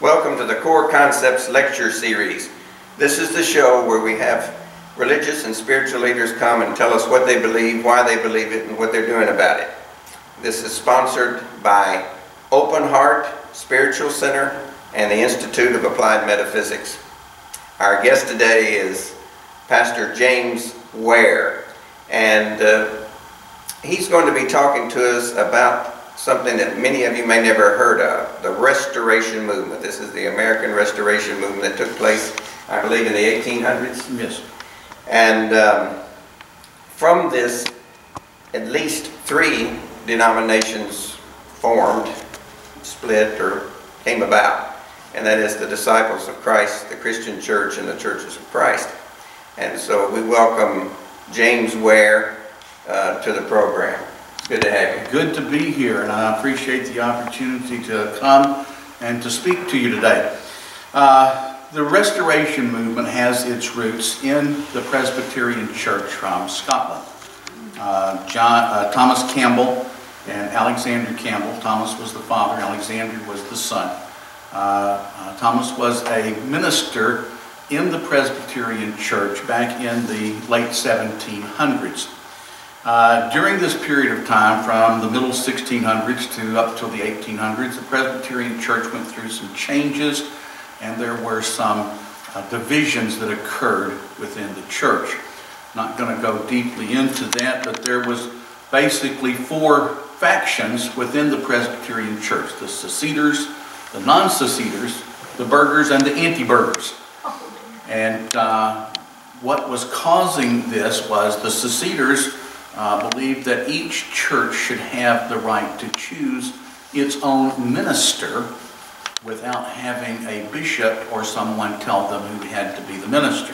Welcome to the Core Concepts Lecture Series. This is the show where we have religious and spiritual leaders come and tell us what they believe, why they believe it, and what they're doing about it. This is sponsored by Open Heart Spiritual Center and the Institute of Applied Metaphysics. Our guest today is Pastor James Weir, and he's going to be talking to us about something that many of you may never heard of, the Restoration Movement. This is the American Restoration Movement that took place, I believe, in the 1800s. Yes. And from this, at least three denominations formed, split, or came about, and that is the Disciples of Christ, the Christian Church, and the Churches of Christ. And so we welcome James Weir to the program. Good to have you. Good to be here, and I appreciate the opportunity to come and to speak to you today. The Restoration Movement has its roots in the Presbyterian Church from Scotland. Thomas Campbell and Alexander Campbell. Thomas was the father, Alexander was the son. Thomas was a minister in the Presbyterian Church back in the late 1700s. During this period of time, from the middle 1600s to up till the 1800s, the Presbyterian Church went through some changes, and there were some divisions that occurred within the church. Not going to go deeply into that, but there was basically four factions within the Presbyterian Church: the seceders, the non-seceders, the burghers, and the anti-burghers. And what was causing this was the seceders believed that each church should have the right to choose its own minister without having a bishop or someone tell them who had to be the minister.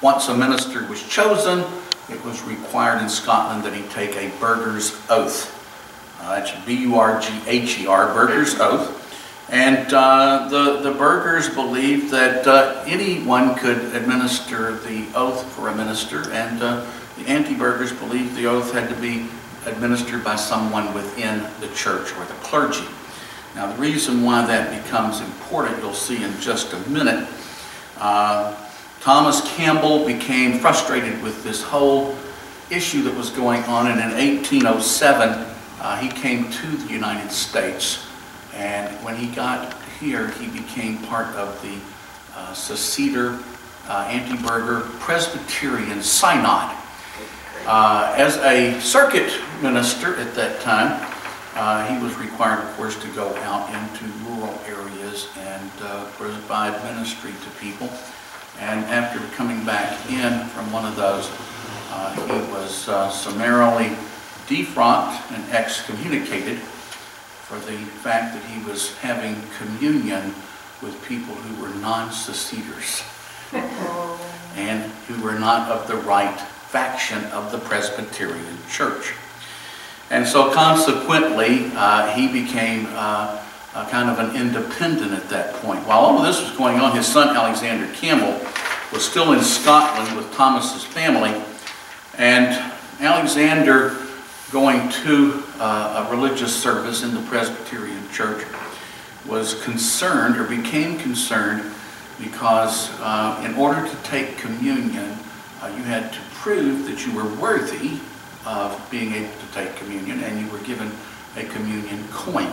Once a minister was chosen, it was required in Scotland that he take a burgher's oath. It's B-U-R-G-H-E-R, burgher's oath. And the burghers believed that anyone could administer the oath for a minister, and the anti-burghers believed the oath had to be administered by someone within the church or the clergy. Now, the reason why that becomes important, you'll see in just a minute. Thomas Campbell became frustrated with this whole issue that was going on, and in 1807 he came to the United States, and when he got here he became part of the seceder, anti-burger Presbyterian Synod. As a circuit minister at that time, he was required, of course, to go out into rural areas and provide ministry to people. And after coming back in from one of those, he was summarily defrocked and excommunicated for the fact that he was having communion with people who were non-seceders and who were not of the right faction of the Presbyterian Church. And so consequently, he became kind of an independent at that point. While all of this was going on, his son Alexander Campbell was still in Scotland with Thomas's family, and Alexander, going to a religious service in the Presbyterian Church, was concerned, or became concerned, because in order to take communion, you had to prove that you were worthy of being able to take communion, and you were given a communion coin,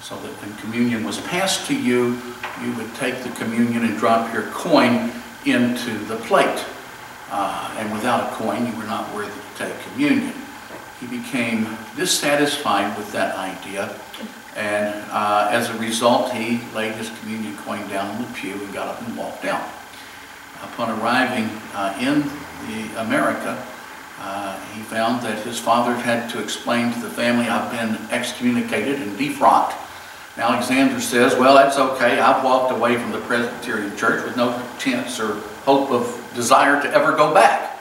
so that when communion was passed to you, you would take the communion and drop your coin into the plate. And without a coin, you were not worthy to take communion. He became dissatisfied with that idea, and as a result, he laid his communion coin down on the pew and got up and walked out. Upon arriving in America, he found that his father had to explain to the family, "I've been excommunicated and defrocked." Alexander says, "Well, that's okay. I've walked away from the Presbyterian Church with no chance or hope of desire to ever go back."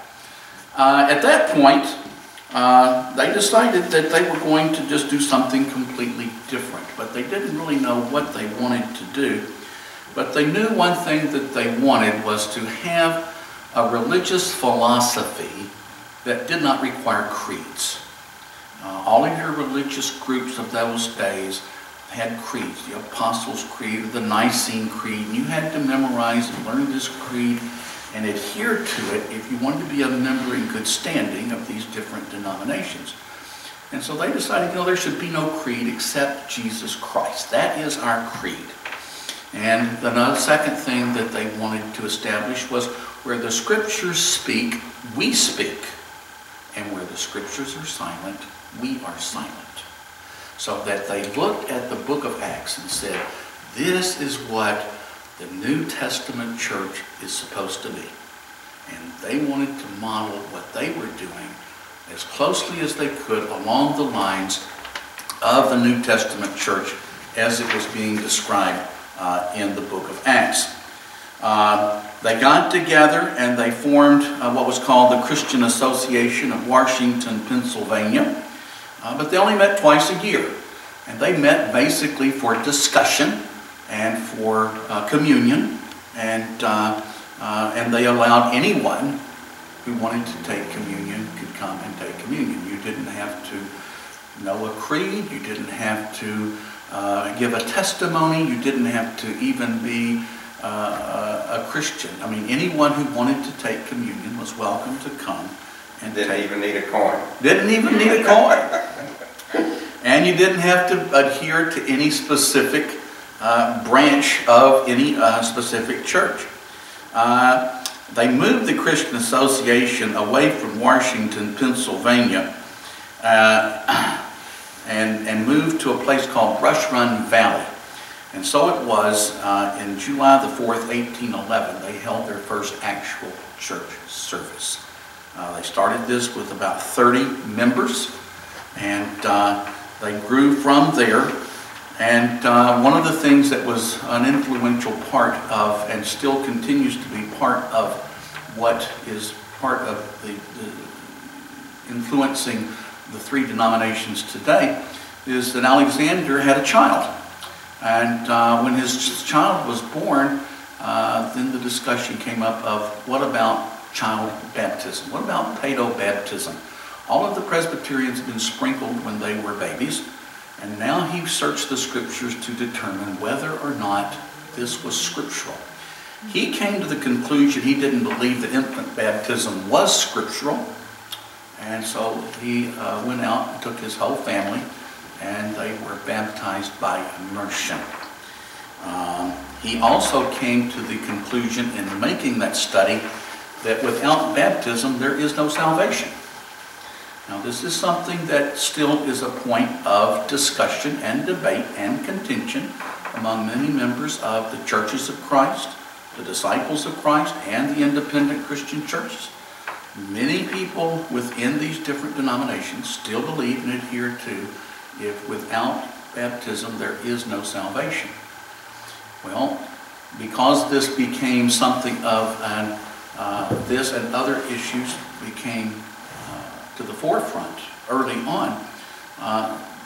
At that point, they decided that they were going to just do something completely different, but they didn't really know what they wanted to do. But they knew one thing that they wanted was to have a religious philosophy that did not require creeds. All of your religious groups of those days had creeds, the Apostles' Creed, the Nicene Creed, and you had to memorize and learn this creed and adhere to it if you wanted to be a member in good standing of these different denominations. And so they decided, you know, there should be no creed except Jesus Christ. That is our creed. And the second thing that they wanted to establish was where the Scriptures speak, we speak. And where the Scriptures are silent, we are silent. So that they looked at the book of Acts and said, this is what the New Testament church is supposed to be. And they wanted to model what they were doing as closely as they could along the lines of the New Testament church as it was being described in the book of Acts. They got together and they formed what was called the Christian Association of Washington, Pennsylvania. But they only met twice a year. And they met basically for discussion and for communion. And they allowed anyone who wanted to take communion could come and take communion. You didn't have to know a creed. You didn't have to give a testimony. You didn't have to even be a Christian. I mean, anyone who wanted to take communion was welcome to come and didn't even need a coin. Didn't even need a coin. And you didn't have to adhere to any specific branch of any specific church. They moved the Christian Association away from Washington, Pennsylvania, and moved to a place called Brush Run Valley. And so it was in July the 4th, 1811, they held their first actual church service. They started this with about 30 members, and they grew from there. And one of the things that was an influential part of, and still continues to be part of, what is part of the influencing the three denominations today, is that Alexander had a child. And when his child was born, then the discussion came up of what about child baptism? What about paedobaptism? All of the Presbyterians had been sprinkled when they were babies. And now he searched the Scriptures to determine whether or not this was scriptural. He came to the conclusion he didn't believe that infant baptism was scriptural. And so he went out and took his whole family, and they were baptized by immersion. He also came to the conclusion in making that study that without baptism there is no salvation. Now, this is something that still is a point of discussion and debate and contention among many members of the Churches of Christ, the Disciples of Christ, and the Independent Christian Churches. Many people within these different denominations still believe and adhere to, if without baptism there is no salvation. Well, because this became something of an, this and other issues became to the forefront early on,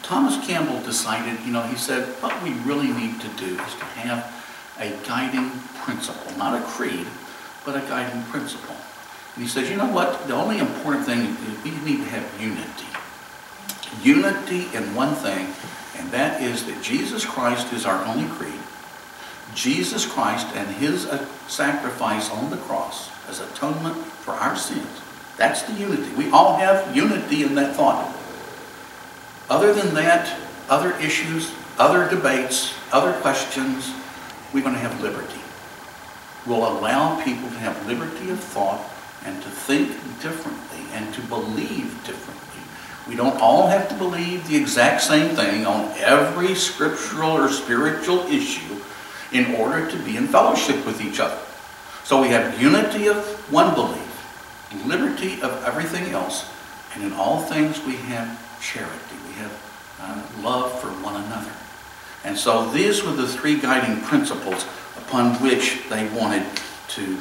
Thomas Campbell decided, you know, he said, what we really need to do is to have a guiding principle, not a creed, but a guiding principle. And he says, you know what, the only important thing is we need to have unity. Unity in one thing, and that is that Jesus Christ is our only creed. Jesus Christ and his sacrifice on the cross as atonement for our sins. That's the unity. We all have unity in that thought. Other than that, other issues, other debates, other questions, we're going to have liberty. We'll allow people to have liberty of thought and to think differently and to believe differently. We don't all have to believe the exact same thing on every scriptural or spiritual issue in order to be in fellowship with each other. So we have unity of one belief, liberty of everything else, and in all things we have charity. We have love for one another. And so these were the three guiding principles upon which they wanted to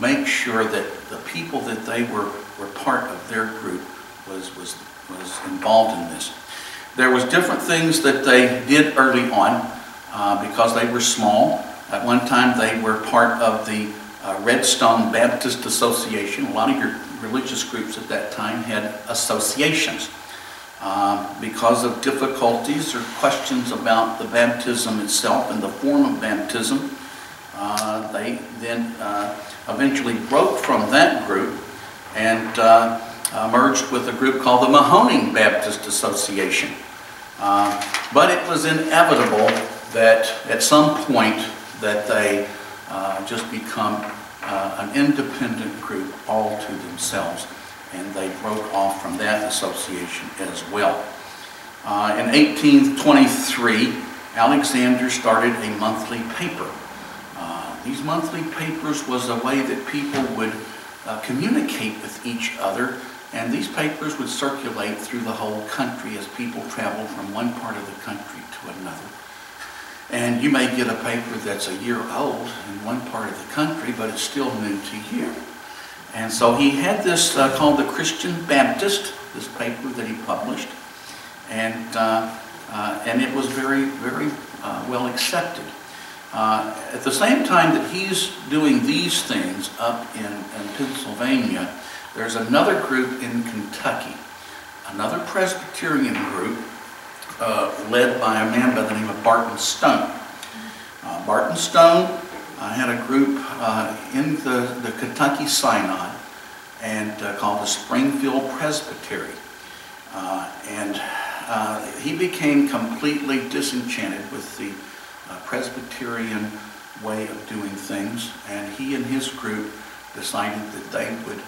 make sure that the people that they were part of their group was involved in this. There was different things that they did early on because they were small. At one time they were part of the Redstone Baptist Association. A lot of your religious groups at that time had associations. because of difficulties or questions about the baptism itself and the form of baptism. They then eventually broke from that group and merged with a group called the Mahoning Baptist Association. But it was inevitable that at some point that they just become an independent group all to themselves, and they broke off from that association as well. In 1823, Alexander started a monthly paper. These monthly papers was a way that people would communicate with each other, and these papers would circulate through the whole country as people traveled from one part of the country to another. And you may get a paper that's a year old in one part of the country, but it's still new to you. And so he had this called the Christian Baptist, this paper that he published, and it was very, very well accepted. At the same time that he's doing these things up in Pennsylvania, there's another group in Kentucky, another Presbyterian group led by a man by the name of Barton Stone. Barton Stone had a group in the Kentucky Synod and called the Springfield Presbytery. He became completely disenchanted with the Presbyterian way of doing things, and he and his group decided that they would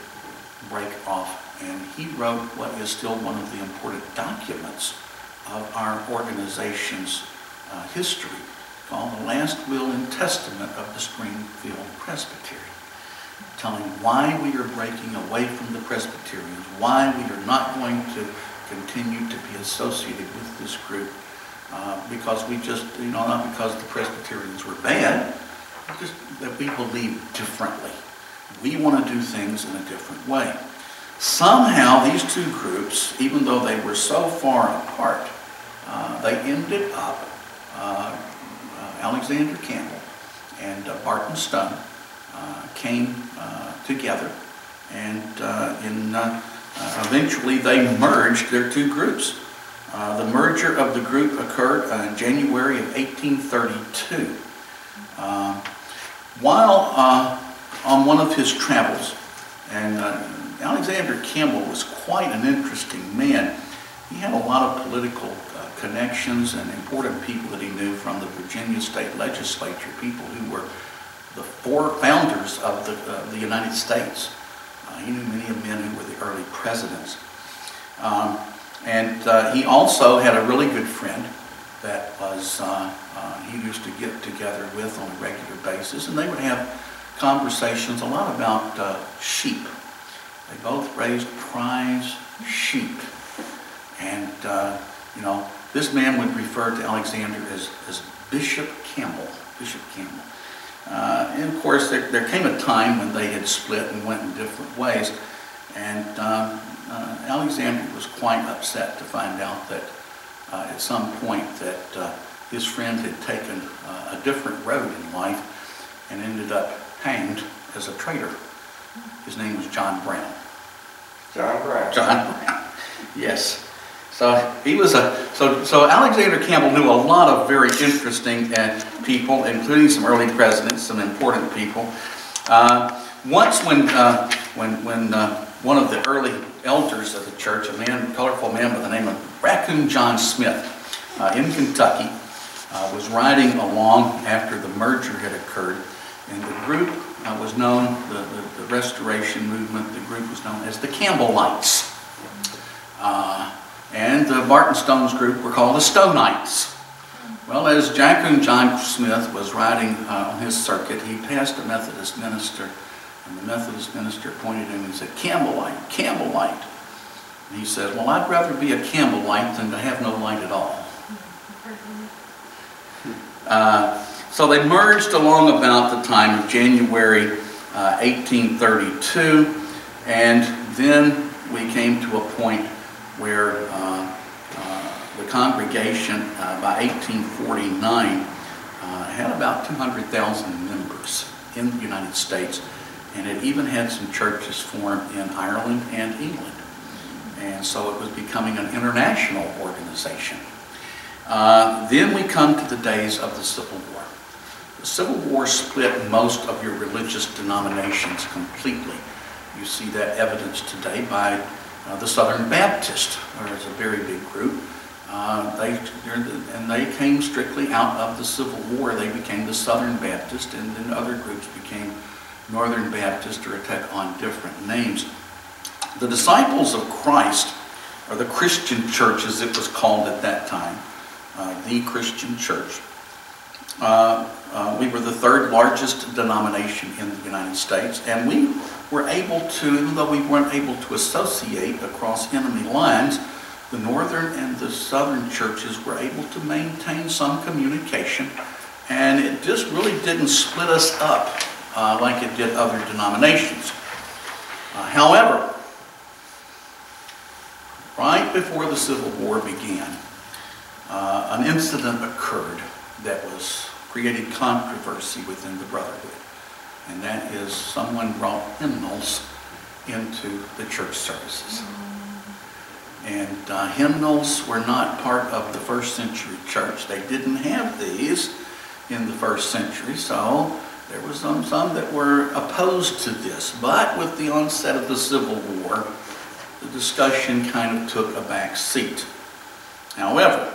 break off, and he wrote what is still one of the important documents of our organization's history, called the Last Will and Testament of the Springfield Presbytery, telling why we are breaking away from the Presbyterians, why we are not going to continue to be associated with this group, because we just, not because the Presbyterians were bad, just that we believe differently. We want to do things in a different way. Somehow these two groups, even though they were so far apart, they ended up, Alexander Campbell and Barton Stone came together, and eventually they merged their two groups. The merger of the group occurred in January of 1832. While on one of his travels, and Alexander Campbell was quite an interesting man. He had a lot of political connections and important people that he knew from the Virginia State Legislature, people who were the four founders of the United States. He knew many of men who were the early presidents. He also had a really good friend that was he used to get together with on a regular basis, and they would have conversations a lot about sheep. They both raised prize sheep, and this man would refer to Alexander as Bishop Campbell. Bishop Campbell, and of course there came a time when they had split and went in different ways, and Alexander was quite upset to find out that at some point that his friend had taken a different road in life and ended up hanged as a traitor. His name was John Brown. John Brown. John Brown. Yes. So he was so Alexander Campbell knew a lot of very interesting people, including some early presidents, some important people. Once when one of the early elders of the church, a colorful man by the name of Raccoon John Smith in Kentucky, was riding along after the merger had occurred, and the group was known, the Restoration Movement, the group was known as the Campbellites. And the Barton Stone's group were called the Stoneites. Well, as Raccoon John Smith was riding on his circuit, he passed a Methodist minister, and the Methodist minister pointed at him and said, "Campbellite, Campbellite." And he said, "Well, I'd rather be a Campbellite than to have no light at all." So they merged along about the time of January 1832, and then we came to a point where the congregation by 1849 had about 200,000 members in the United States, and it even had some churches formed in Ireland and England. And so it was becoming an international organization. Then we come to the days of the Civil War. The Civil War split most of your religious denominations completely. You see that evidence today by the Southern Baptists, is a very big group. They came strictly out of the Civil War. They became the Southern Baptist, and then other groups became Northern Baptist or took on different names. The Disciples of Christ, or the Christian Church as it was called at that time, the Christian Church. We were the third largest denomination in the United States, and we were able to, even though we weren't able to associate across enemy lines, the northern and the southern churches were able to maintain some communication, and it just really didn't split us up like it did other denominations. However, right before the Civil War began, an incident occurred that created controversy within the Brotherhood, and that is someone brought hymnals into the church services. And hymnals were not part of the first century church. They didn't have these in the first century, so there were some that were opposed to this. But with the onset of the Civil War, the discussion kind of took a back seat. However,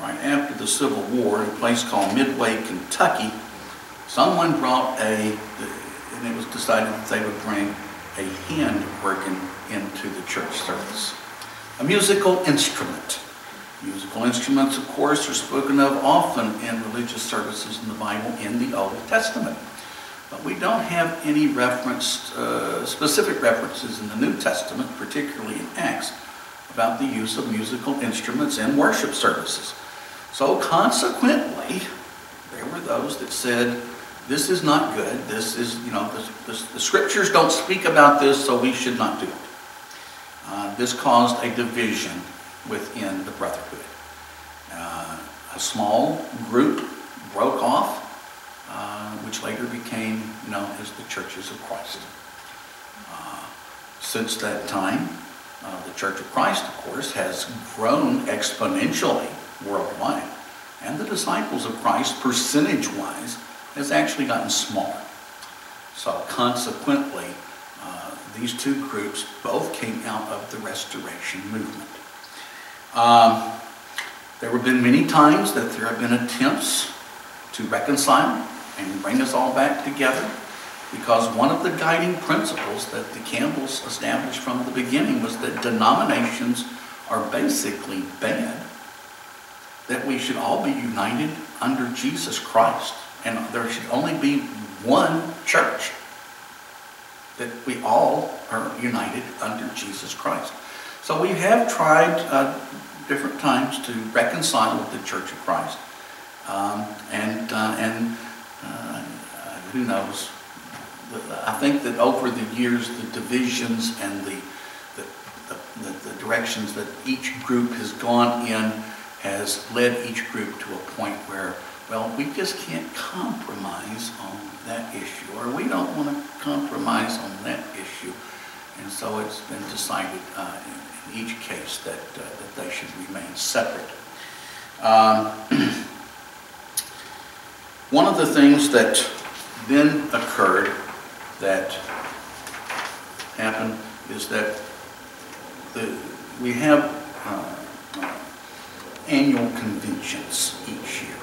right after the Civil War, in a place called Midway, Kentucky, someone brought and it was decided that they would bring a hand organ into the church service. A musical instrument. Musical instruments, of course, are spoken of often in religious services in the Bible in the Old Testament. But we don't have any specific references in the New Testament, particularly in Acts, about the use of musical instruments in worship services. So consequently, there were those that said, this is not good, this is, the scriptures don't speak about this, so we should not do it. This caused a division within the Brotherhood. A small group broke off, which later became known as the Churches of Christ. Since that time, the Church of Christ, of course, has grown exponentially worldwide, and the Disciples of Christ, percentage-wise, has actually gotten smaller. So consequently, these two groups both came out of the Restoration Movement. There have been many times that there have been attempts to reconcile and bring us all back together, because one of the guiding principles that the Campbells established from the beginning was that denominations are basically bad, that we should all be united under Jesus Christ, and there should only be one church, that we all are united under Jesus Christ. So we have tried different times to reconcile with the Church of Christ, and who knows? I think that over the years, the divisions and the directions that each group has gone in has led each group to a point where, well, we just can't compromise on that issue, or we don't want to compromise on that issue. And so it's been decided in each case that they should remain separate. One of the things that then occurred that happened is that we have annual conventions each year.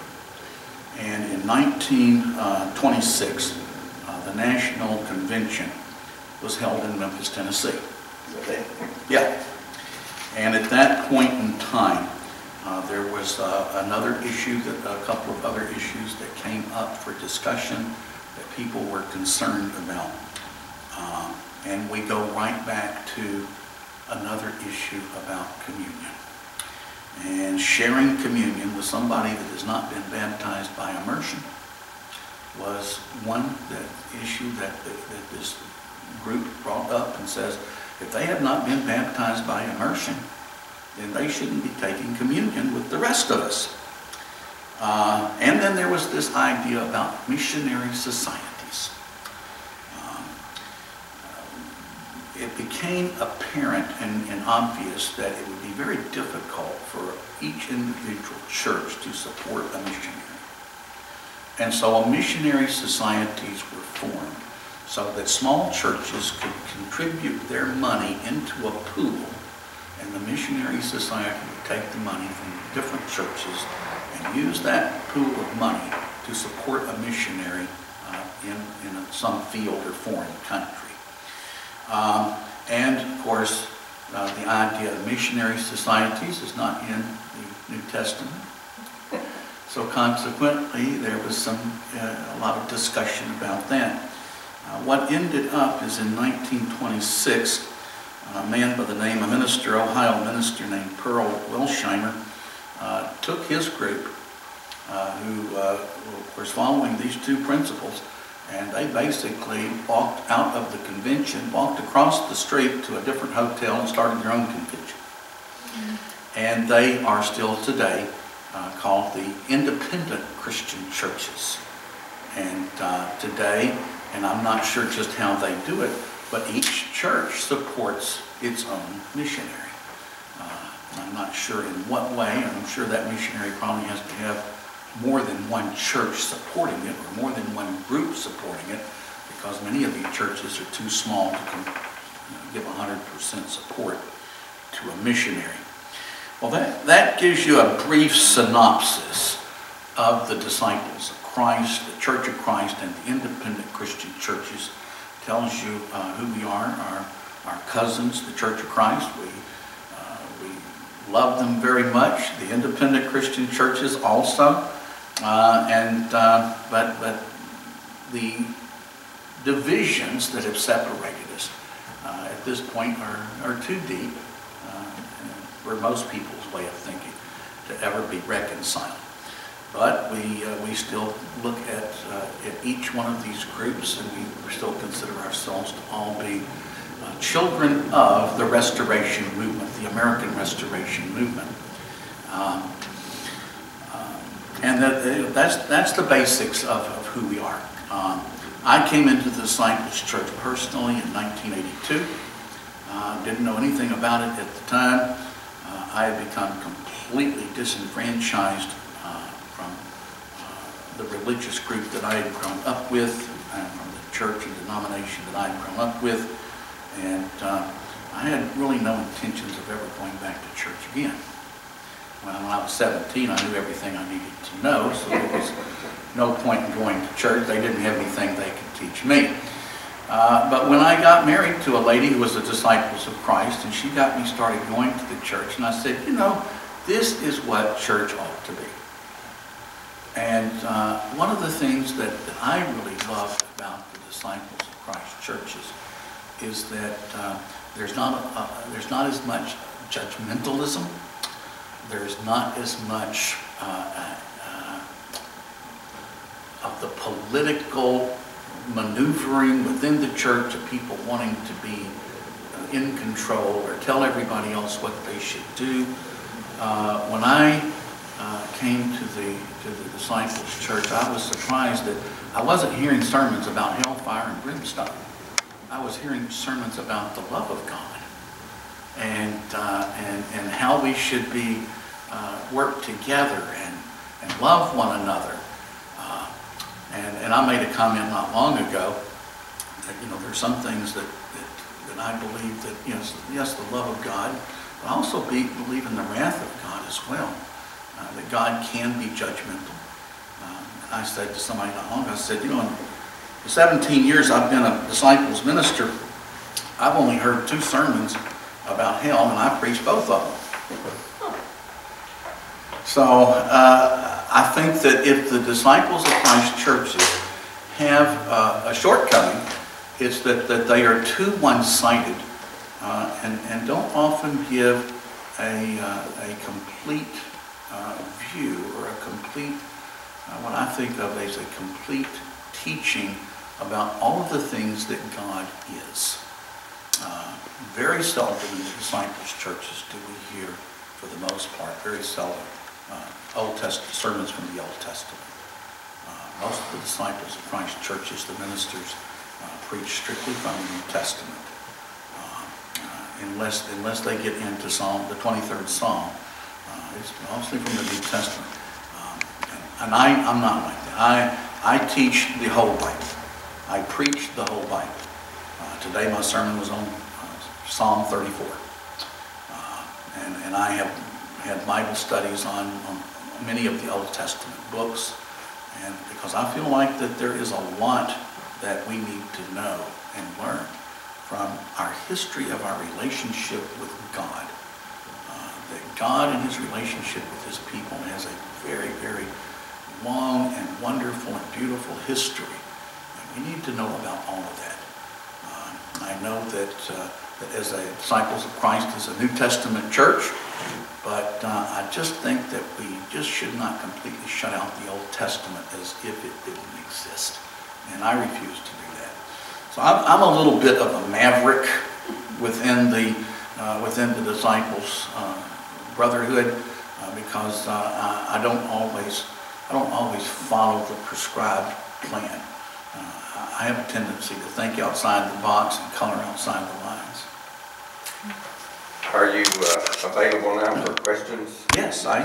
And in 1926, the National Convention was held in Memphis, Tennessee. Yeah. And at that point in time, there was another issue, a couple of other issues that came up for discussion that people were concerned about. And we go right back to another issue about communion. And sharing communion with somebody that has not been baptized by immersion was one issue that this group brought up and says, if they have not been baptized by immersion, then they shouldn't be taking communion with the rest of us. And then there was this idea about missionary societies. It became apparent and obvious that it would be very difficult for each individual church to support a missionary. And so missionary societies were formed so that small churches could contribute their money into a pool, and the missionary society would take the money from different churches and use that pool of money to support a missionary in some field or foreign country. And of course, the idea of missionary societies is not in the New Testament. So consequently, there was a lot of discussion about that. What ended up is in 1926, a man by the name of Ohio minister named Pearl Welshimer took his group, who was following these two principles, and they basically walked out of the convention, walked across the street to a different hotel and started their own convention. Mm-hmm. And they are still today called the Independent Christian Churches. And today, and I'm not sure just how they do it, but each church supports its own missionary. I'm not sure in what way, and I'm sure that missionary probably has to have more than one church supporting it, or more than one group supporting it, because many of these churches are too small to give 100% support to a missionary. Well, that gives you a brief synopsis of the Disciples of Christ, the Church of Christ, and the Independent Christian Churches. It tells you who we are, our cousins, the Church of Christ. We love them very much, the Independent Christian Churches also. But the divisions that have separated us at this point are too deep for most people's way of thinking to ever be reconciled. But we still look at each one of these groups, and we still consider ourselves to all be children of the Restoration Movement, the American Restoration Movement. And that's the basics of who we are. I came into the Disciples Church personally in 1982. Didn't know anything about it at the time. I had become completely disenfranchised from the religious group that I had grown up with, and from the church and denomination that I had grown up with. And I had really no intentions of ever going back to church again. When I was 17, I knew everything I needed to know, so there was no point in going to church. They didn't have anything they could teach me. But when I got married to a lady who was a Disciples of Christ, and she got me started going to the church, and I said, you know, this is what church ought to be. And one of the things that I really love about the Disciples of Christ churches is that there's not as much judgmentalism. There's not as much of the political maneuvering within the church of people wanting to be in control or tell everybody else what they should do. When I came to the Disciples Church, I was surprised that I wasn't hearing sermons about hellfire and brimstone. I was hearing sermons about the love of God, and how we should be work together and love one another. And I made a comment not long ago that, you know, there's some things that I believe that, yes, the love of God, but I also believe in the wrath of God as well, that God can be judgmental. And I said to somebody not long ago, I said, you know, in the 17 years I've been a Disciples minister, I've only heard two sermons about hell, and I preached both of them. So I think that if the Disciples of Christ churches have a shortcoming, it's that they are too one-sided and don't often give a complete view, or a complete, what I think of as a complete teaching about all of the things that God is. Very seldom in the Disciples' churches do we hear, for the most part, very seldom, Old Testament sermons from the Old Testament. Most of the Disciples of Christ churches, the ministers, preach strictly from the New Testament. unless they get into Psalm, the 23rd Psalm. It's mostly from the New Testament. And I'm not like that. I teach the whole Bible. I preach the whole Bible. Today my sermon was on Psalm 34. And I have had Bible studies on many of the Old Testament books, and because I feel like that there is a lot that we need to know and learn from our history of our relationship with God. That God and his relationship with his people has a very, very long and wonderful and beautiful history. And we need to know about all of that. I know that, that as a Disciples of Christ is a New Testament church, but I just think that we just should not completely shut out the Old Testament as if it didn't exist. And I refuse to do that. So I'm a little bit of a maverick within the Disciples Brotherhood, because I don't always follow the prescribed plan. I have a tendency to think outside the box and color outside the lines. Are you available now for questions? Yes, I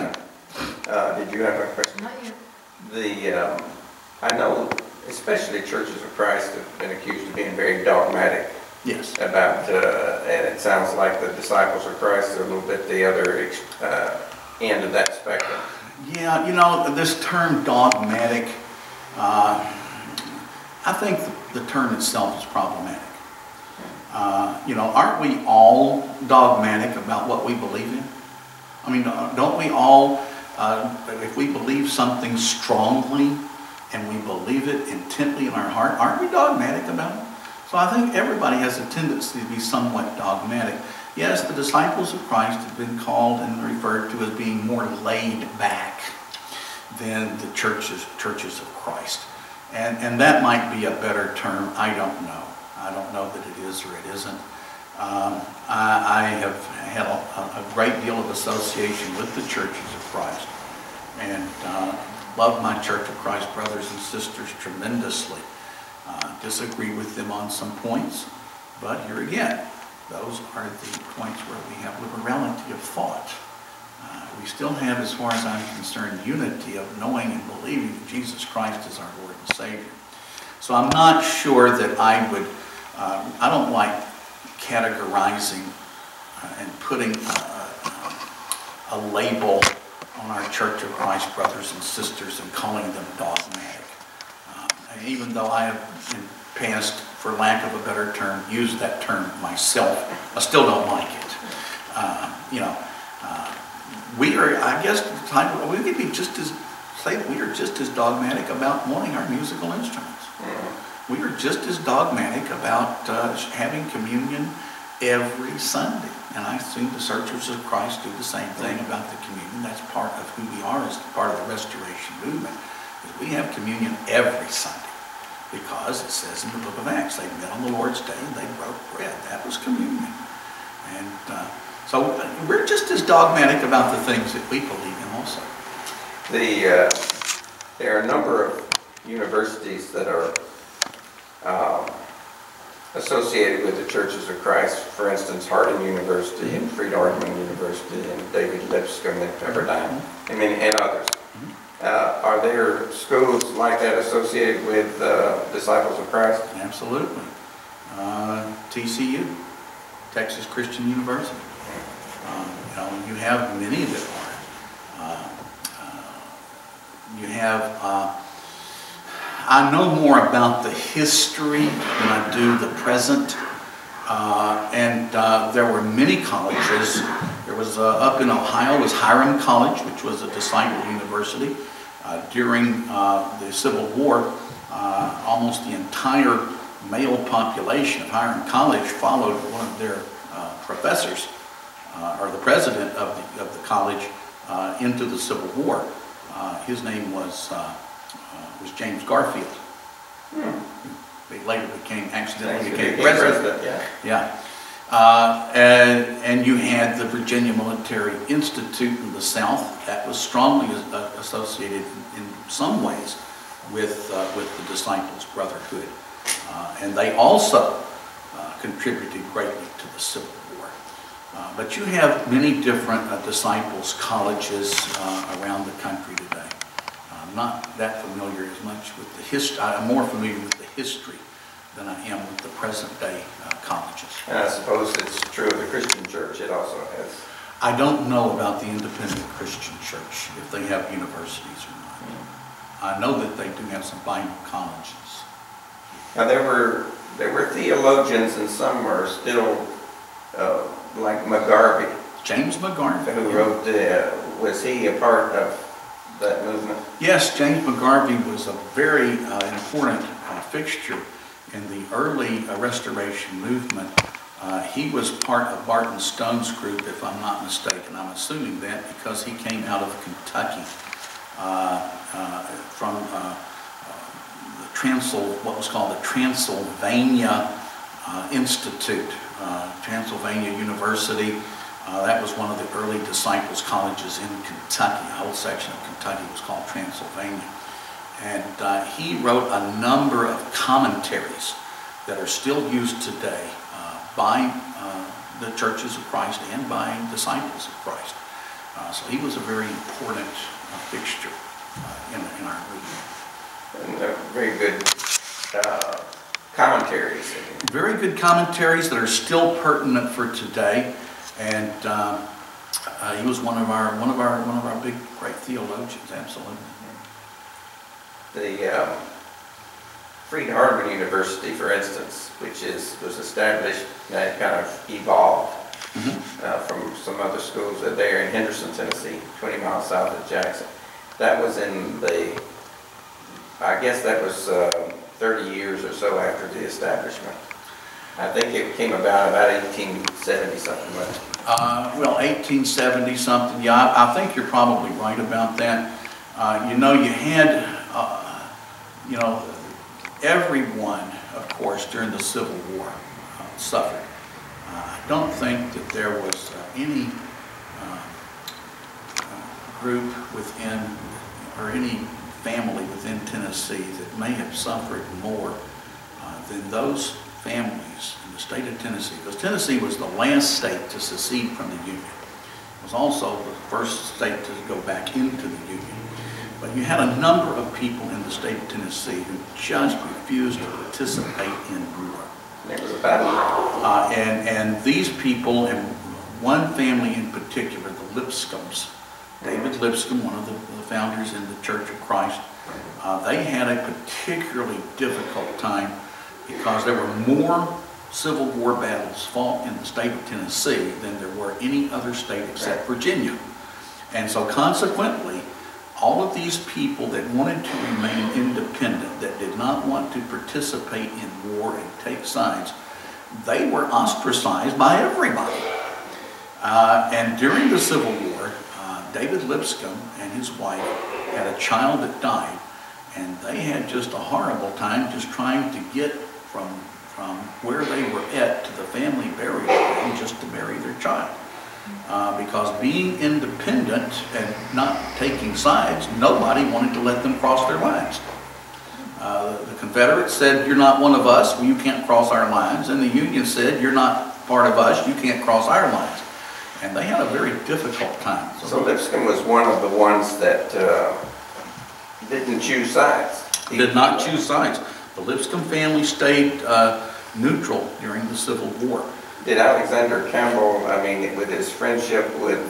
am. Did you have a question? Not yet. I know, especially Churches of Christ have been accused of being very dogmatic. Yes. About, and it sounds like the Disciples of Christ are a little bit the other end of that spectrum. Yeah, you know, this term dogmatic, I think the term itself is problematic. You know, aren't we all dogmatic about what we believe in? I mean, don't we all, if we believe something strongly and we believe it intently in our heart, aren't we dogmatic about it? So I think everybody has a tendency to be somewhat dogmatic. Yes, the Disciples of Christ have been called and referred to as being more laid back than the churches of Christ. And that might be a better term, I don't know. I don't know that it is or it isn't. I have had a great deal of association with the Churches of Christ, and love my Church of Christ brothers and sisters tremendously. Disagree with them on some points, but here again, those are the points where we have liberality of thought. We still have, as far as I'm concerned, unity of knowing and believing that Jesus Christ is our Lord and Savior. So I'm not sure that I would... I don't like categorizing and putting a label on our Church of Christ brothers and sisters and calling them dogmatic. Even though I have in the past, for lack of a better term, used that term myself, I still don't like it. You know, we are, I guess, we could be just as, say we are just as dogmatic about wanting our musical instruments. We are just as dogmatic about having communion every Sunday. And I assume the Churches of Christ do the same thing about the communion. That's part of who we are, as part of the Restoration Movement. Is we have communion every Sunday because it says in the book of Acts, they met on the Lord's Day and they broke bread. That was communion. And so we're just as dogmatic about the things that we believe in also. There are a number of universities that are associated with the Churches of Christ, for instance, Harding University and Freed-Hardeman University and David Lipscomb and Pepperdine, I mean, and others. Are there schools like that associated with Disciples of Christ? Absolutely. TCU, Texas Christian University. You know, you have many that are. You have... I know more about the history than I do the present, and there were many colleges. There was up in Ohio was Hiram College, which was a Disciple university. During the Civil War, almost the entire male population of Hiram College followed one of their professors, or the president of the college, into the Civil War. His name was James Garfield. He later accidentally became president. Yeah. And you had the Virginia Military Institute in the South that was strongly associated in some ways with the Disciples Brotherhood. And they also contributed greatly to the Civil War. But you have many different disciples colleges around the country today. I'm not that familiar as much with the history. I'm more familiar with the history than I am with the present day colleges. And I suppose it's true of the Christian Church. It also has. I don't know about the Independent Christian Church, if they have universities or not. Mm-hmm. I know that they do have some Bible colleges. Now there were theologians, and some are still like McGarvey. James McGarvey, who wrote the. Was he a part of that movement? Yes, James McGarvey was a very important fixture in the early Restoration Movement. He was part of Barton Stone's group, if I'm not mistaken. I'm assuming that because he came out of Kentucky from what was called the Transylvania Institute, Transylvania University. That was one of the early disciples colleges in Kentucky. A whole section of Kentucky was called Transylvania. And he wrote a number of commentaries that are still used today by the Churches of Christ and by Disciples of Christ. So he was a very important fixture in our region. And very good commentaries. Very good commentaries that are still pertinent for today. And he was one of our big great theologians, absolutely. The Freed-Hardeman University, for instance, which was established and kind of evolved mm-hmm. From some other schools there in Henderson, Tennessee, 20 miles south of Jackson. That was in the, I guess that was 30 years or so after the establishment. I think it came about 1870 something, right? Well, 1870 something, yeah, I think you're probably right about that. You know, you had, you know, everyone, of course, during the Civil War suffered. I don't think that there was any group within, or any family within Tennessee that may have suffered more than those families in the state of Tennessee, because Tennessee was the last state to secede from the Union. It was also the first state to go back into the Union. But you had a number of people in the state of Tennessee who just refused to participate in war. It was a battle. And these people, and one family in particular, the Lipscombs, David Lipscomb, one of the founders in the Church of Christ, they had a particularly difficult time because there were more Civil War battles fought in the state of Tennessee than there were any other state except Virginia. And so consequently, all of these people that wanted to remain independent, that did not want to participate in war and take sides, they were ostracized by everybody. And during the Civil War, David Lipscomb and his wife had a child that died, and they had just a horrible time just trying to get from where they were at to the family burial ground just to bury their child. Because being independent and not taking sides, nobody wanted to let them cross their lines. The Confederates said, "You're not one of us, well, you can't cross our lines." And the Union said, "You're not part of us, you can't cross our lines." And they had a very difficult time. So Lipscomb was one of the ones that didn't choose sides. He did not choose sides. The Lipscomb family stayed neutral during the Civil War. Did Alexander Campbell, I mean, with his friendship with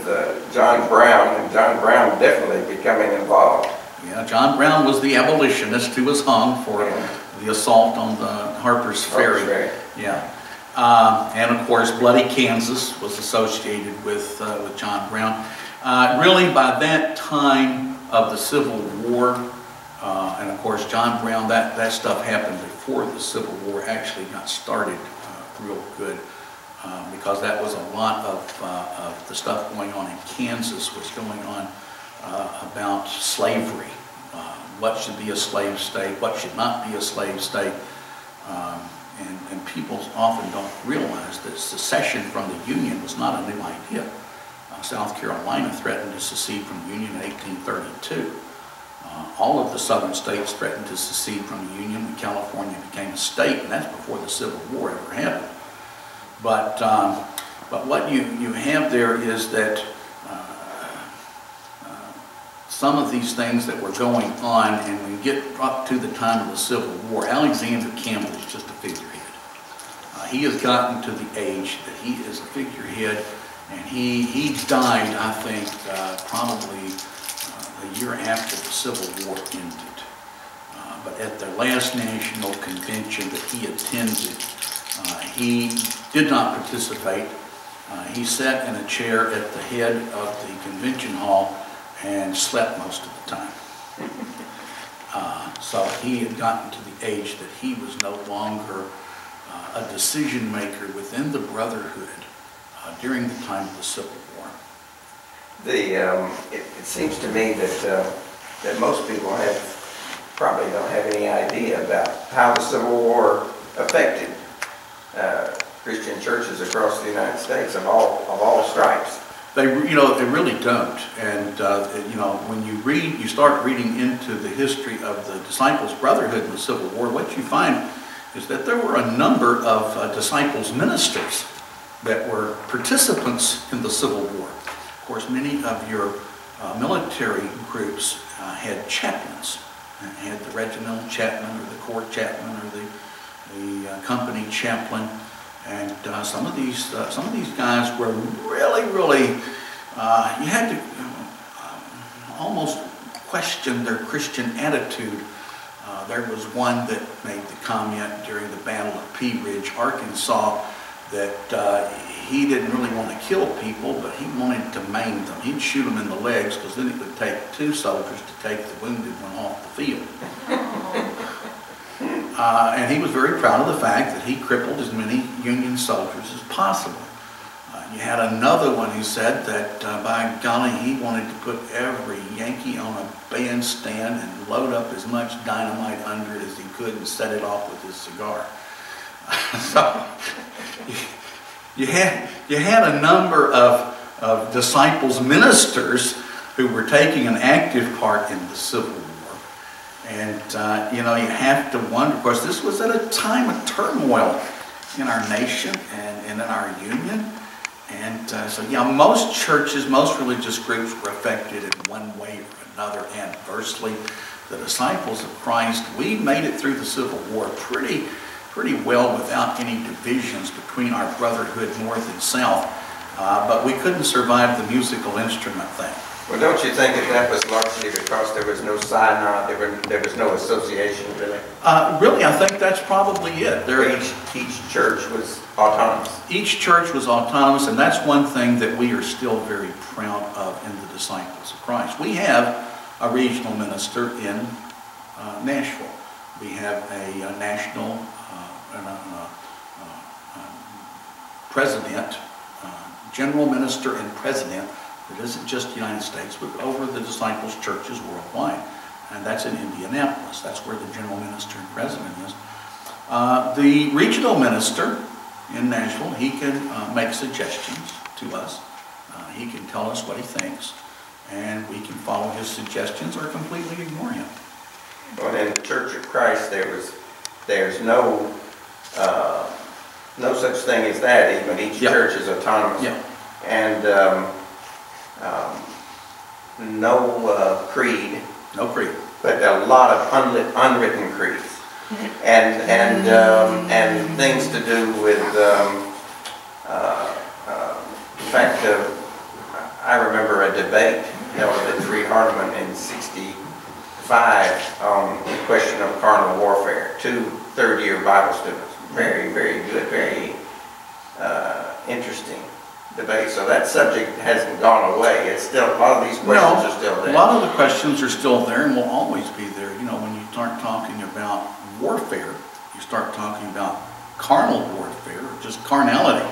John Brown, and John Brown definitely becoming involved. Yeah, John Brown was the abolitionist who was hung for the assault on the Harper's Ferry. Yeah, and of course, Bloody Kansas was associated with John Brown. Really, by that time of the Civil War, and of course, John Brown, that stuff happened before the Civil War actually got started real good. Because that was a lot of the stuff going on in Kansas was going on about slavery. What should be a slave state, what should not be a slave state. And people often don't realize that secession from the Union was not a new idea. South Carolina threatened to secede from the Union in 1832. All of the southern states threatened to secede from the Union when California became a state, and that's before the Civil War ever happened. But But what you have there is that some of these things that were going on, and when you get up to the time of the Civil War, Alexander Campbell is just a figurehead. He has gotten to the age that he is a figurehead, and he died, I think, probably a year after the Civil War ended. But at the last national convention that he attended, he did not participate. He sat in a chair at the head of the convention hall and slept most of the time. So he had gotten to the age that he was no longer a decision maker within the Brotherhood during the time of the Civil War. It seems to me that, that most people probably don't have any idea about how the Civil War affected Christian churches across the United States of all stripes. They really don't. And when you start reading into the history of the Disciples Brotherhood in the Civil War, what you find is that there were a number of Disciples ministers that were participants in the Civil War. Of course, many of your military groups had chaplains, and had the regimental chaplain or the corps chaplain or the company chaplain. And some of these guys were really, you had to almost question their Christian attitude. There was one that made the comment during the Battle of Pea Ridge, Arkansas, that he didn't really want to kill people, but he wanted to maim them. He'd shoot them in the legs, because then it would take two soldiers to take the wounded one off the field. And he was very proud of the fact that he crippled as many Union soldiers as possible. You had another one who said that, by golly, he wanted to put every Yankee on a bandstand and load up as much dynamite under it as he could and set it off with his cigar. So you had a number of Disciples ministers who were taking an active part in the Civil War. And, you have to wonder, of course, this was at a time of turmoil in our nation and in our union. And most churches, most religious groups were affected in one way or another adversely. The Disciples of Christ, we made it through the Civil War pretty well without any divisions between our brotherhood, North and South. But we couldn't survive the musical instrument thing. Well, don't you think that was largely because there was no synod, there was no association, really? Really, I think that's probably it. Each church was autonomous. Each church was autonomous, and that's one thing that we are still very proud of in the Disciples of Christ. We have a regional minister in Nashville. We have a national president, general minister and president. It isn't just the United States, but over the Disciples' churches worldwide. And that's in Indianapolis. That's where the general minister and president is. The regional minister in Nashville, he can make suggestions to us. He can tell us what he thinks, and we can follow his suggestions or completely ignore him. Well, in the Church of Christ, there's no such thing as that. Even each church is autonomous. Yeah. And no creed, but a lot of unwritten creeds, and things to do with in fact, I remember a debate held at Freed-Hardeman in '65 on the question of carnal warfare. 2 third-year Bible students, very, very good, very interesting debate. So that subject hasn't gone away. It's still, a lot of these questions are still there. A lot of the questions are still there and will always be there. When you start talking about warfare, you start talking about carnal warfare, or just carnality.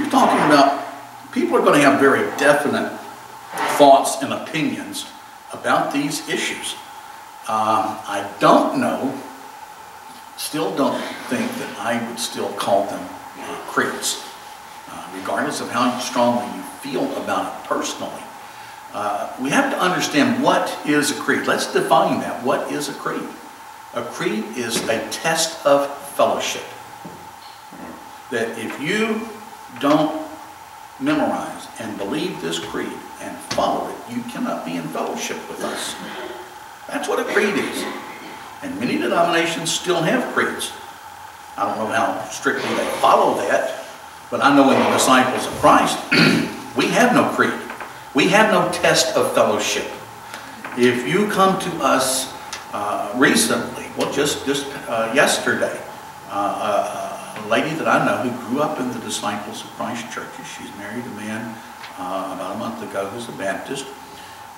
You're talking about, people are going to have very definite thoughts and opinions about these issues. I don't know, still don't think that I would still call them creeds. Regardless of how strongly you feel about it personally, we have to understand what is a creed. Let's define that. What is a creed? A creed is a test of fellowship. That if you don't memorize and believe this creed and follow it, you cannot be in fellowship with us. That's what a creed is. And many denominations still have creeds. I don't know how strictly they follow that, but I know in the Disciples of Christ, we have no creed. We have no test of fellowship. If you come to us recently, well, just yesterday, a lady that I know who grew up in the Disciples of Christ churches, she's married a man about a month ago who's a Baptist,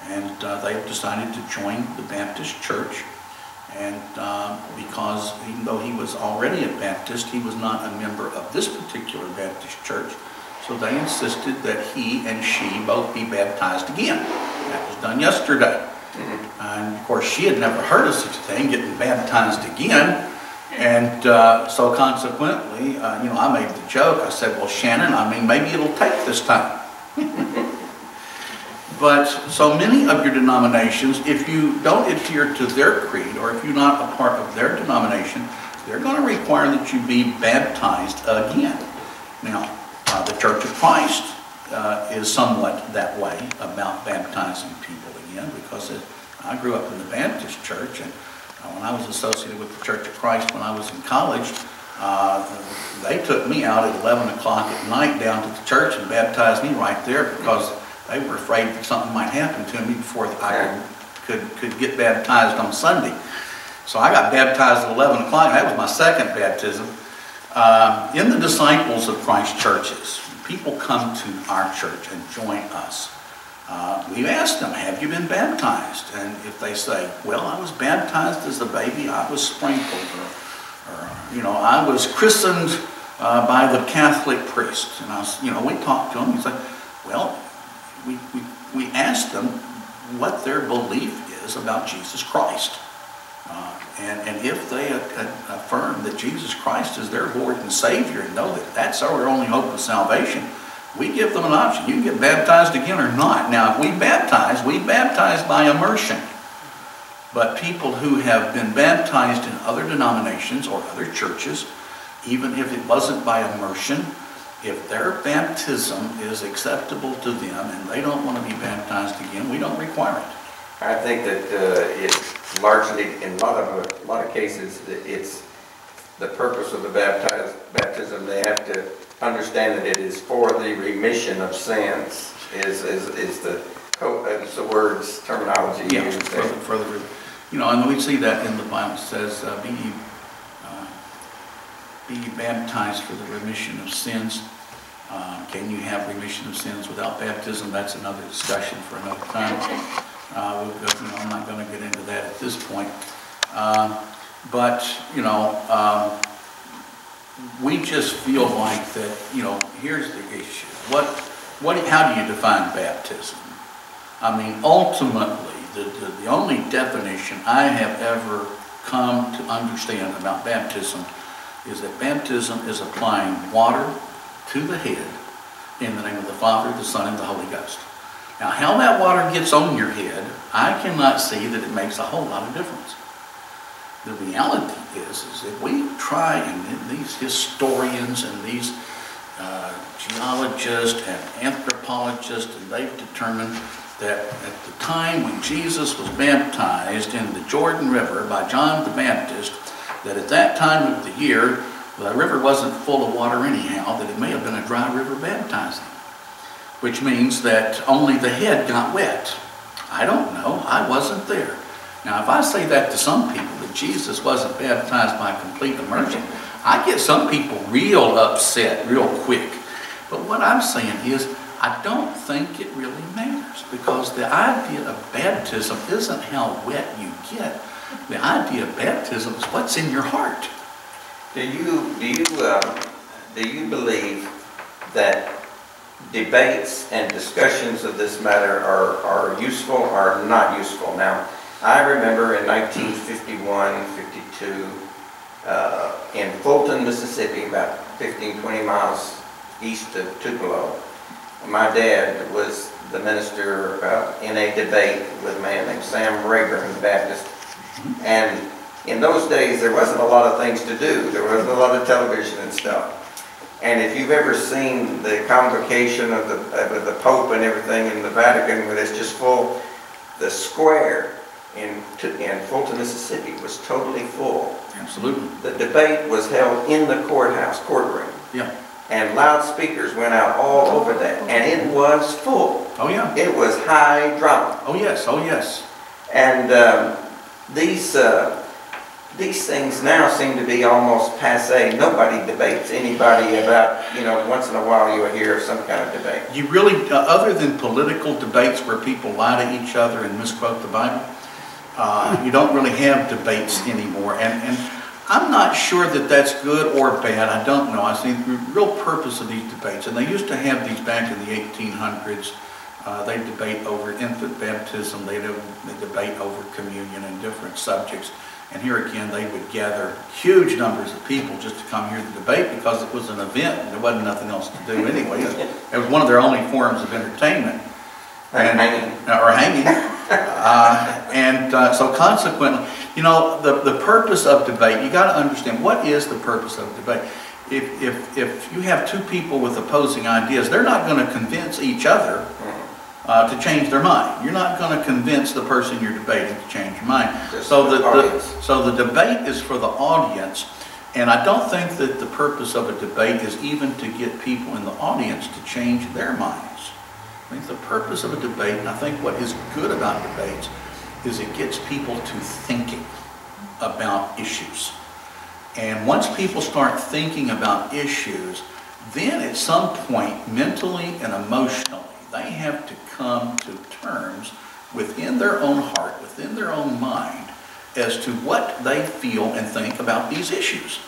and they've decided to join the Baptist church. And because even though he was already a Baptist, he was not a member of this particular Baptist church. So they insisted that he and she both be baptized again. That was done yesterday. And of course, she had never heard of such a thing, getting baptized again. And so consequently, you know, I made the joke. I said, well, Shannon, I mean, maybe it'll take this time. But so many of your denominations, if you don't adhere to their creed, or if you're not a part of their denomination, they're going to require that you be baptized again. Now, the Church of Christ is somewhat that way about baptizing people again, because I grew up in the Baptist church, and when I was associated with the Church of Christ when I was in college, they took me out at 11 o'clock at night down to the church and baptized me right there, because they were afraid that something might happen to me before I could get baptized on Sunday. So I got baptized at 11 o'clock. That was my second baptism. In the Disciples of Christ churches, people come to our church and join us. We've asked them, have you been baptized? And if they say, well, I was baptized as a baby, I was sprinkled, or you know, I was christened by the Catholic priest. And we talk to them and say, well, we ask them what their belief is about Jesus Christ. And if they affirm that Jesus Christ is their Lord and Savior and know that that's our only hope of salvation, we give them an option. You can get baptized again or not. Now, if we baptize by immersion. But people who have been baptized in other denominations or other churches, even if it wasn't by immersion, if their baptism is acceptable to them and they don't want to be baptized again, we don't require it. I think that it's largely, in a lot of cases, it's the purpose of the baptism. They have to understand that it is for the remission of sins. Is the words terminology used there. And we see that in the Bible. It says, be baptized for the remission of sins. Can you have remission of sins without baptism? That's another discussion for another time. I'm not going to get into that at this point. We just feel like that. Here's the issue. How do you define baptism? I mean, ultimately, the only definition I have ever come to understand about baptism is that baptism is applying water to the head in the name of the Father, the Son, and the Holy Ghost. Now, how that water gets on your head, I cannot see that it makes a whole lot of difference. The reality is that we try, and these historians and these geologists and anthropologists, and they've determined that at the time when Jesus was baptized in the Jordan River by John the Baptist, that at that time of the year, the river wasn't full of water anyhow, that it may have been a dry river baptizing, which means that only the head got wet. I don't know. I wasn't there. Now, if I say that to some people, that Jesus wasn't baptized by complete immersion, I get some people real upset real quick. But what I'm saying is, I don't think it really matters, because the idea of baptism isn't how wet you get. The idea of baptism is what's in your heart. Do you believe that debates and discussions of this matter are useful or not useful? Now, I remember in 1951, 52, in Fulton, Mississippi, about 15, 20 miles east of Tupelo, my dad was the minister in a debate with a man named Sam Rayburn, the Baptist. And in those days, there wasn't a lot of things to do. There wasn't a lot of television and stuff. And if you've ever seen the convocation of the Pope and everything in the Vatican, where it's just full, the square in Fulton, Mississippi was totally full. Absolutely. The debate was held in the courtroom. Yeah. And loudspeakers went out all over that, and it was full. Oh yeah. It was high drama. Oh yes. Oh yes. And these things now seem to be almost passe. Nobody debates anybody about, you know, once in a while you'll hear some kind of debate. You really, other than political debates where people lie to each other and misquote the Bible, you don't really have debates anymore. And I'm not sure that that's good or bad. I don't know. I see the real purpose of these debates. And they used to have these back in the 1800s. They debate over infant baptism. They debate over communion and different subjects. And here again, they would gather huge numbers of people just to come hear the debate because it was an event and there wasn't nothing else to do anyway. It was one of their only forms of entertainment. And, or hanging. So consequently, you know, the purpose of debate, you got to understand, what is the purpose of debate? If you have two people with opposing ideas, they're not going to convince each other to change their mind. You're not going to convince the person you're debating to change your mind. So the debate is for the audience, and I don't think that the purpose of a debate is even to get people in the audience to change their minds. I think the purpose of a debate, and I think what is good about debates, is it gets people to thinking about issues. And once people start thinking about issues, then at some point, mentally and emotionally, they have to come to terms within their own heart, within their own mind, as to what they feel and think about these issues.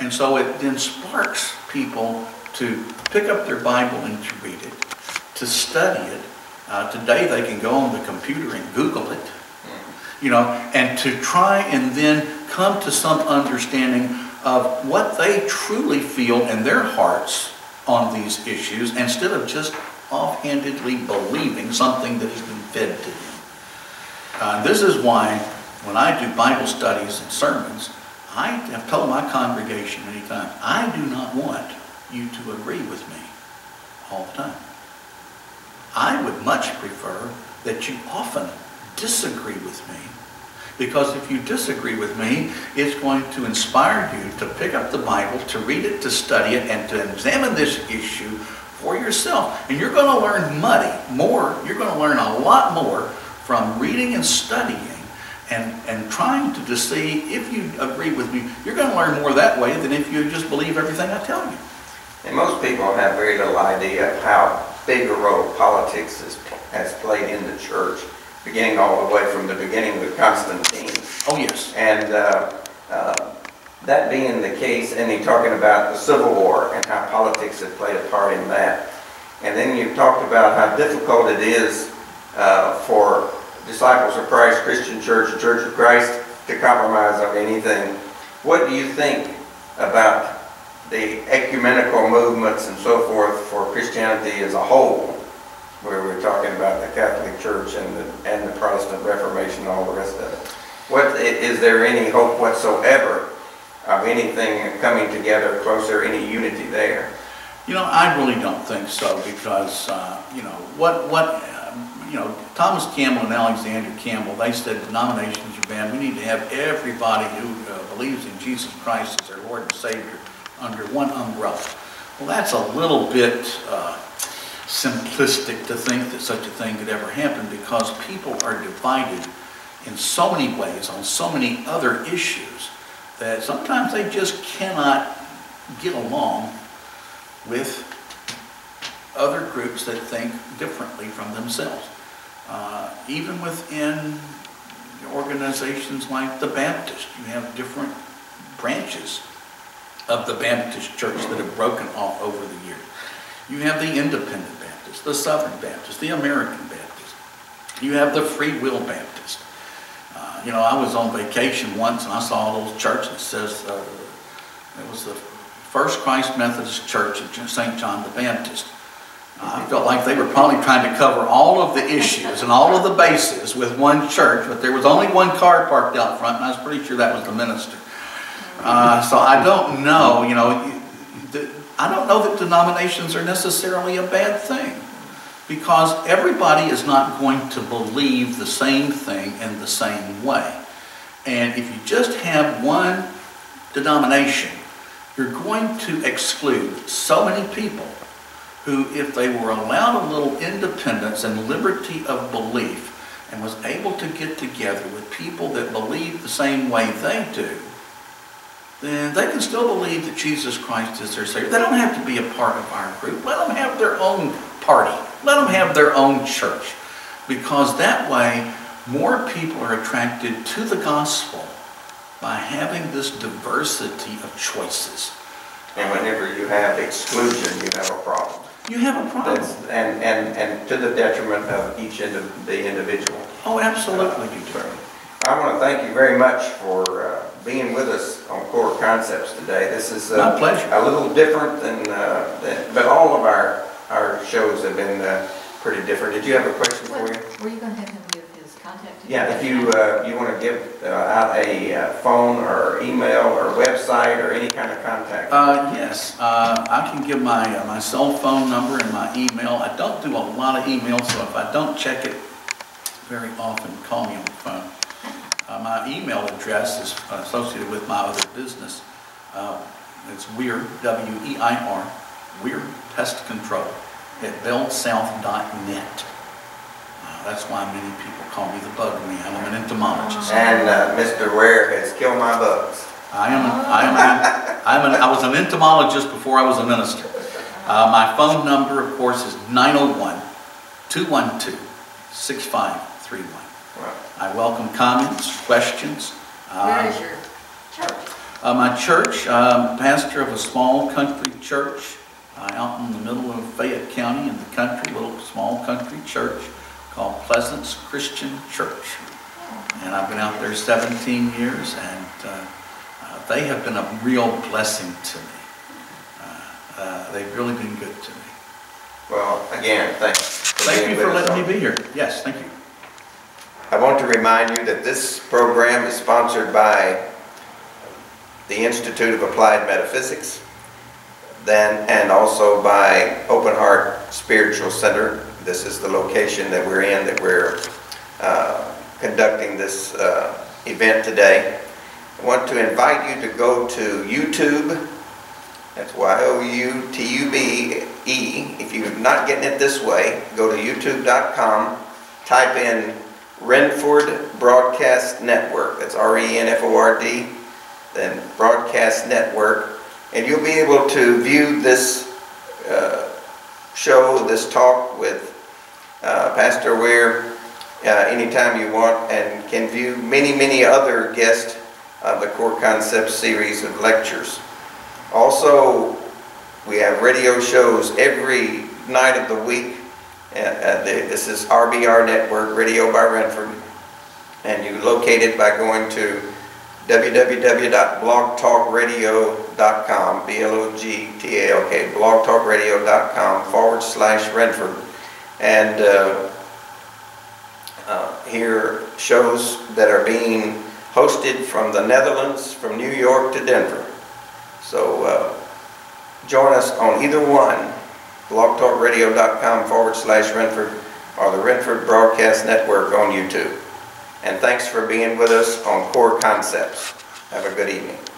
And so it then sparks people to pick up their Bible and to read it, to study it. Today they can go on the computer and Google it, you know, and to try and then come to some understanding of what they truly feel in their hearts on these issues, instead of just offhandedly believing something that has been fed to them. This is why when I do Bible studies and sermons, I have told my congregation many times, I do not want you to agree with me all the time. I would much prefer that you often disagree with me, because if you disagree with me, it's going to inspire you to pick up the Bible, to read it, to study it, and to examine this issue for yourself. And you're going to learn you're going to learn a lot more from reading and studying and trying to see if you agree with me. You're going to learn more that way than if you just believe everything I tell you. And most people have very little idea of how big a role politics has played in the church, beginning all the way from the beginning with Constantine. Oh, yes. And that being the case, and you're talking about the Civil War and how politics had played a part in that. And then you've talked about how difficult it is for Disciples of Christ, Christian Church, and Church of Christ to compromise on anything. What do you think about the ecumenical movements and so forth for Christianity as a whole, where we're talking about the Catholic Church and the Protestant Reformation and all the rest of it? Is there any hope whatsoever of anything coming together closer, any unity there? You know, I really don't think so, because you know you know, Thomas Campbell and Alexander Campbell, they said denominations are bad. We need to have everybody who believes in Jesus Christ as their Lord and Savior under one umbrella. Well, that's a little bit simplistic to think that such a thing could ever happen, because people are divided in so many ways on so many other issues that sometimes they just cannot get along with other groups that think differently from themselves. Even within organizations like the Baptist, you have different branches of the Baptist Church that have broken off over the years. You have the Independent Baptist, the Southern Baptist, the American Baptist. You have the Free Will Baptist. You know, I was on vacation once and I saw a little church that says it was the First Christ Methodist Church of St. John the Baptist. I felt like they were probably trying to cover all of the issues and all of the bases with one church, but there was only one car parked out front, and I was pretty sure that was the minister. So I don't know, you know, I don't know that denominations are necessarily a bad thing, because everybody is not going to believe the same thing in the same way. And if you just have one denomination, you're going to exclude so many people who, if they were allowed a little independence and liberty of belief and was able to get together with people that believe the same way they do, then they can still believe that Jesus Christ is their Savior. They don't have to be a part of our group. Let them have their own party. Let them have their own church. Because that way, more people are attracted to the gospel by having this diversity of choices. And whenever you have exclusion, you have a problem. You have a problem. That's, and to the detriment of each end of the individual. Oh, absolutely. I want to thank you very much for being with us on Core Concepts today. This is my pleasure. A little different than but all of our shows have been pretty different. Did you have a question for you? Were you going to have him give his contact? Yeah, if you you want to give out a phone or email or website or any kind of contact. Yes, I can give my my cell phone number and my email. I don't do a lot of email, so if I don't check it very often, call me on the phone. My email address is associated with my other business. It's Weir, W-E-I-R, Weir Pest Control at beldsouth.net. That's why many people call me the bug man. I'm an entomologist. And Mr. Weir has killed my bugs. I was an entomologist before I was a minister. My phone number, of course, is 901-212-6531. I welcome comments, questions. Where is your church? My church, pastor of a small country church out in the middle of Fayette County in the country, little small country church called Pleasance Christian Church. And I've been out there 17 years, and they have been a real blessing to me. They've really been good to me. Well, again, thanks. Thank you for letting me be here. Yes, thank you. I want to remind you that this program is sponsored by the Institute of Applied Metaphysics and also by Open Heart Spiritual Center. This is the location that we're in, that we're conducting this event today. I want to invite you to go to YouTube. That's Y-O-U-T-U-B-E. If you're not getting it this way, go to youtube.com, type in Renford Broadcast Network, that's R-E-N-F-O-R-D, then Broadcast Network, and you'll be able to view this show, this talk with Pastor Weir anytime you want, and can view many, many other guests of the Core Concepts series of lectures. Also, we have radio shows every night of the week. This is RBR Network, Radio by Renford, and you locate it by going to www.blogtalkradio.com, B-L-O-G-T-A-L-K, blogtalkradio.com/Renford, and hear shows that are being hosted from the Netherlands, from New York to Denver. So join us on either one, blogtalkradio.com/Renford or the Renford Broadcast Network on YouTube. And thanks for being with us on Core Concepts. Have a good evening.